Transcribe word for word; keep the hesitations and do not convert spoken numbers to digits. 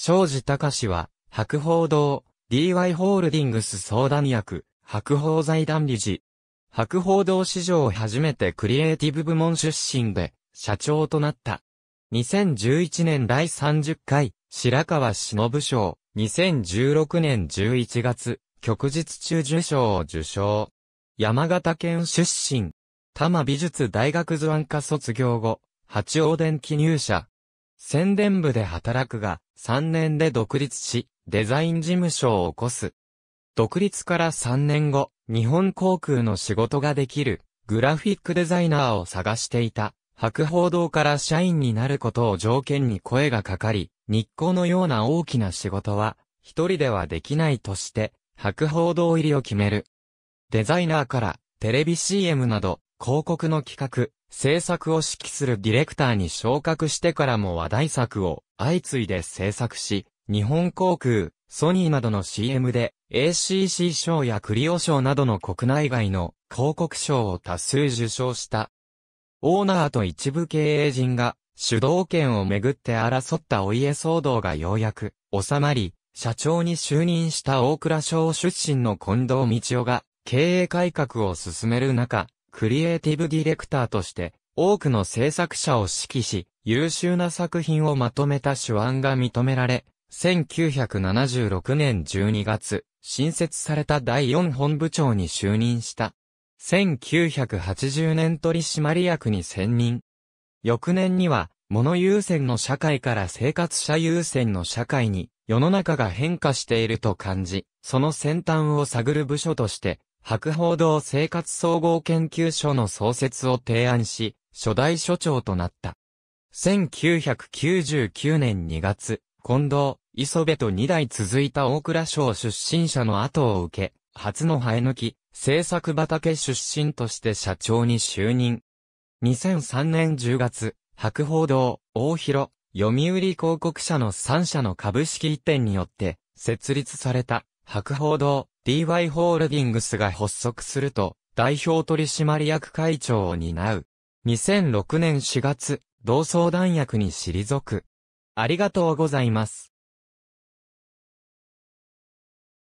庄司隆は、博報堂、ディーワイ ホールディングス相談役、博報財団理事。博報堂史上初めてクリエイティブ部門出身で、社長となった。にせんじゅういちねんだいさんじゅっかい、白川忍賞、にせんじゅうろくねんじゅういちがつ、旭日中綬章を受賞。山形県出身。多摩美術大学図案科卒業後、八王電機入社。宣伝部で働くが、さんねんで独立し、デザイン事務所を起こす。独立からさんねんご、日本航空の仕事ができる、グラフィックデザイナーを探していた、博報堂から社員になることを条件に声がかかり、日光のような大きな仕事は、一人ではできないとして、博報堂入りを決める。デザイナーから、テレビ シーエム など、広告の企画、制作を指揮するディレクターに昇格してからも話題作を相次いで制作し、日本航空、ソニーなどの シーエム で エーシーシー 賞やクリオ賞などの国内外の広告賞を多数受賞した。オーナーと一部経営陣が主導権をめぐって争ったお家騒動がようやく収まり、社長に就任した大蔵省出身の近藤道夫が経営改革を進める中、クリエイティブディレクターとして多くの制作者を指揮し、優秀な作品をまとめた手腕が認められ、せんきゅうひゃくななじゅうろくねんじゅうにがつ、新設されただいよん本部長に就任した。せんきゅうひゃくはちじゅうねん取締役に選任。翌年には、物優先の社会から生活者優先の社会に、世の中が変化していると感じ、その先端を探る部署として、博報堂生活総合研究所の創設を提案し、初代所長となった。せんきゅうひゃくきゅうじゅうきゅうねんにがつ、近藤、磯部とにだい続いた大蔵省出身者の後を受け、初の生え抜き、制作畑出身として社長に就任。にせんさんねんじゅうがつ、博報堂、大広、読売広告社のさん社の株式移転によって、設立された、博報堂、ディーワイ ホールディングスが発足すると、代表取締役会長を担う。にせんろくねんしがつ、同相談役に退く。ありがとうございます。